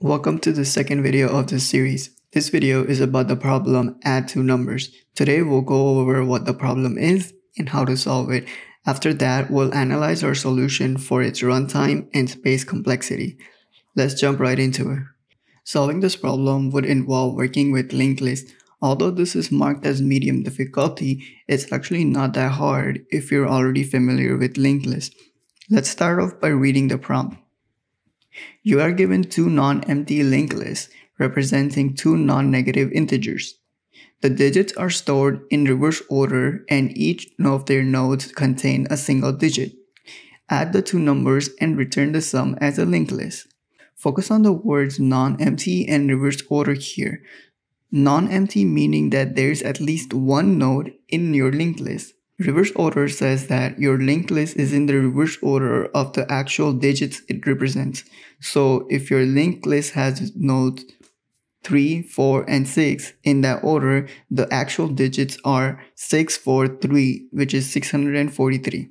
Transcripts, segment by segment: Welcome to the second video of this series. This video is about the problem add two numbers. Today we'll go over what the problem is and how to solve it. After that, we'll analyze our solution for its runtime and space complexity. Let's jump right into it. Solving this problem would involve working with linked lists. Although this is marked as medium difficulty, it's actually not that hard if you're already familiar with linked lists. Let's start off by reading the prompt. You are given two non-empty linked lists representing two non-negative integers. The digits are stored in reverse order and each of their nodes contain a single digit. Add the two numbers and return the sum as a linked list. Focus on the words non-empty and reverse order here. Non-empty meaning that there's at least one node in your linked list. Reverse order says that your linked list is in the reverse order of the actual digits it represents. So if your linked list has nodes 3, 4, and 6 in that order, the actual digits are 6, 4, 3, which is 643.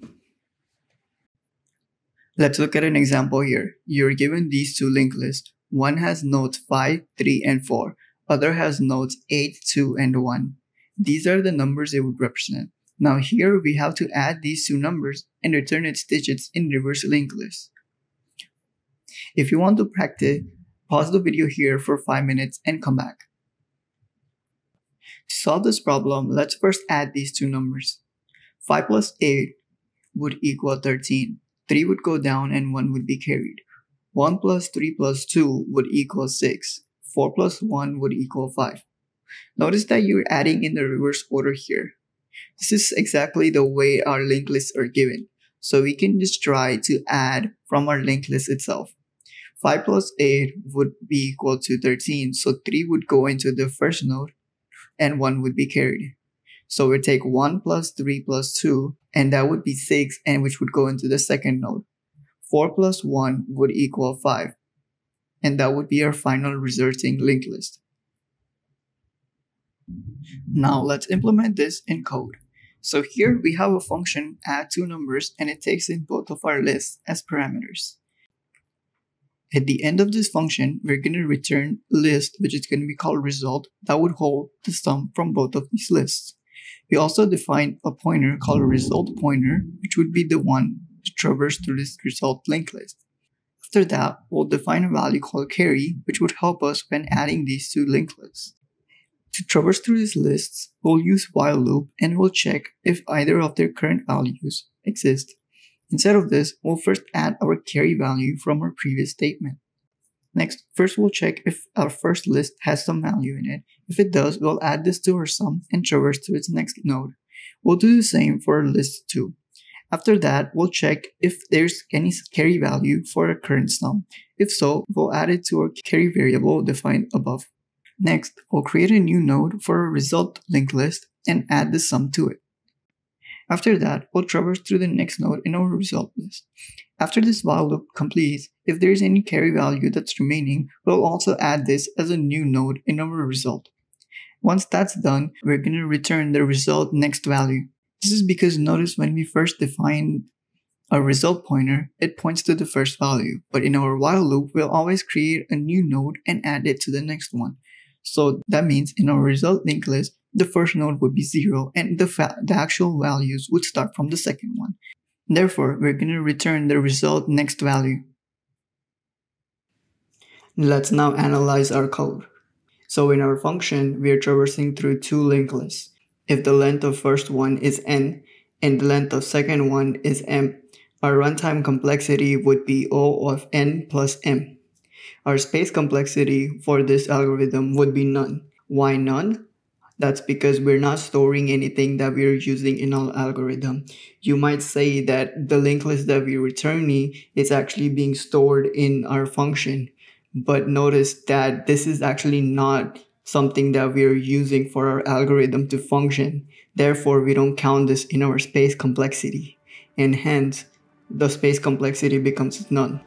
Let's look at an example here. You're given these two linked lists. One has nodes 5, 3, and 4. Other has nodes 8, 2, and 1. These are the numbers it would represent. Now here we have to add these two numbers and return its digits in reverse linked list. If you want to practice, pause the video here for 5 minutes and come back. To solve this problem, let's first add these two numbers. 5 plus 8 would equal 13. 3 would go down and 1 would be carried. 1 plus 3 plus 2 would equal 6. 4 plus 1 would equal 5. Notice that you're adding in the reverse order here. This is exactly the way our linked lists are given, so we can just try to add from our linked list itself. 5 plus 8 would be equal to 13, so 3 would go into the first node and 1 would be carried. So we take 1 plus 3 plus 2 and that would be 6, and which would go into the second node. 4 plus 1 would equal 5, and that would be our final resulting linked list. Now let's implement this in code. So here we have a function add two numbers and it takes in both of our lists as parameters. At the end of this function, we're going to return list, which is going to be called result, that would hold the sum from both of these lists. We also define a pointer called result pointer, which would be the one to traverse through this result linked list. After that, we'll define a value called carry, which would help us when adding these two linked lists. To traverse through these lists, we'll use while loop and we'll check if either of their current values exist. Instead of this, we'll first add our carry value from our previous statement. Next, first we'll check if our first list has some value in it. If it does, we'll add this to our sum and traverse to its next node. We'll do the same for list 2. After that, we'll check if there's any carry value for our current sum. If so, we'll add it to our carry variable defined above. Next, we'll create a new node for a result linked list and add the sum to it. After that, we'll traverse through the next node in our result list. After this while loop completes, if there is any carry value that's remaining, we'll also add this as a new node in our result. Once that's done, we're going to return the result next value. This is because notice when we first define a result pointer, it points to the first value, but in our while loop, we'll always create a new node and add it to the next one. So that means in our result linked list, the first node would be 0 and the actual values would start from the second one. Therefore, we're going to return the result next value. Let's now analyze our code. So in our function, we are traversing through two linked lists. If the length of first one is n and the length of second one is m, our runtime complexity would be O of n plus m. Our space complexity for this algorithm would be none. Why none? That's because we're not storing anything that we're using in our algorithm. You might say that the linked list that we're returning is actually being stored in our function. But notice that this is actually not something that we're using for our algorithm to function. Therefore, we don't count this in our space complexity. And hence, the space complexity becomes none.